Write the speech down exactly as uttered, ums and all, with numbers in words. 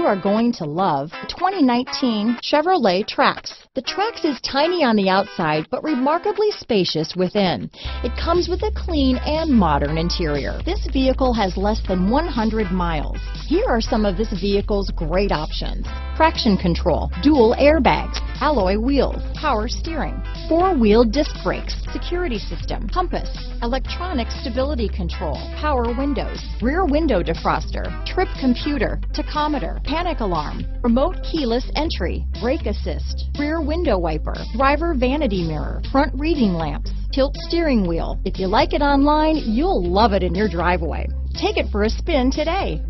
you are going to love the twenty nineteen Chevrolet Trax. The Trax is tiny on the outside, but remarkably spacious within. It comes with a clean and modern interior. This vehicle has less than one hundred miles. Here are some of this vehicle's great options: traction control, dual airbags, alloy wheels, power steering, four-wheel disc brakes, security system, compass, electronic stability control, power windows, rear window defroster, trip computer, tachometer, panic alarm, remote keyless entry, brake assist, rear window wiper, driver vanity mirror, front reading lamps, tilt steering wheel. If you like it online, you'll love it in your driveway. Take it for a spin today.